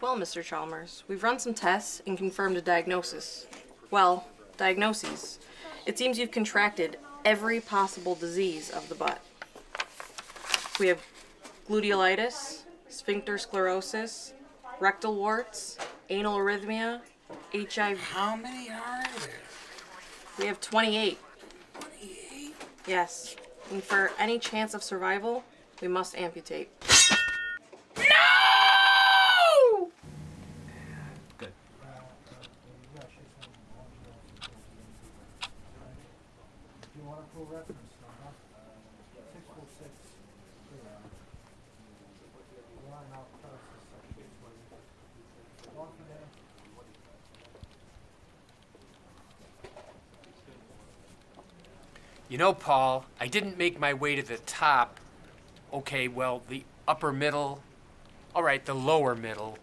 Well, Mr. Chalmers, we've run some tests and confirmed a diagnosis. Well, diagnoses. It seems you've contracted every possible disease of the butt. We have gluteolitis, sphincter sclerosis, rectal warts, anal arrhythmia, HIV. How many are there? We have 28. 28? Yes. And for any chance of survival, we must amputate. You know, Paul, I didn't make my way to the top. Okay, well, the upper middle. All right, the lower middle.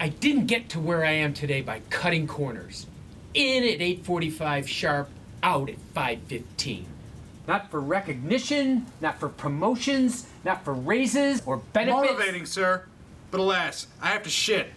I didn't get to where I am today by cutting corners. In at 8:45 sharp, out at 5:15. Not for recognition, not for promotions, not for raises or benefits. Motivating, sir. But alas, I have to shit.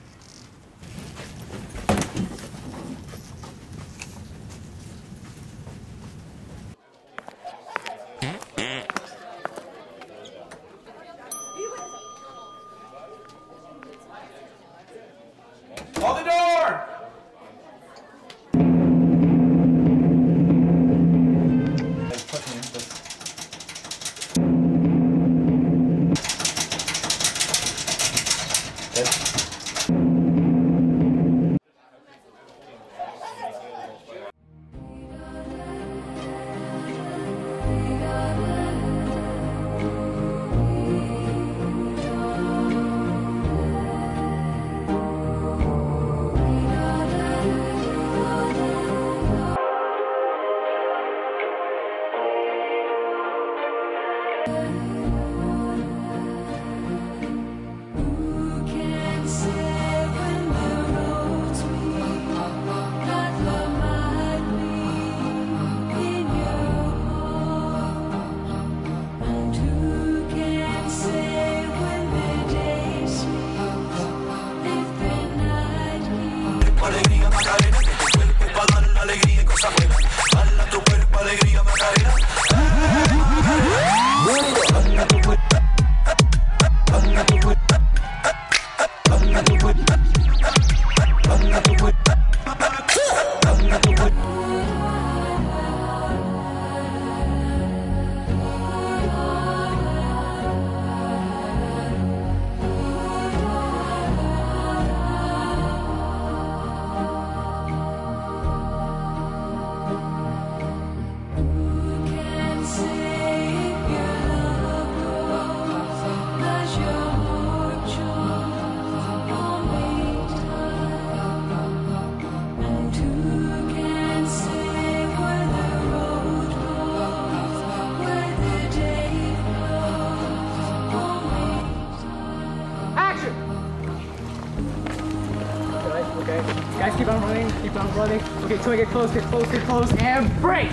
Running. Okay, till I get close, get close, and break!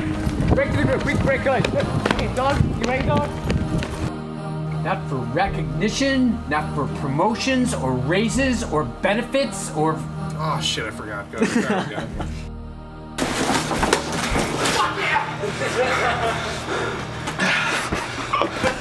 Break to the group, break, good. Okay, dog, you ready, dog? Not for recognition, not for promotions, or raises, or benefits, or... Oh shit, I forgot. Go ahead, go. Fuck yeah!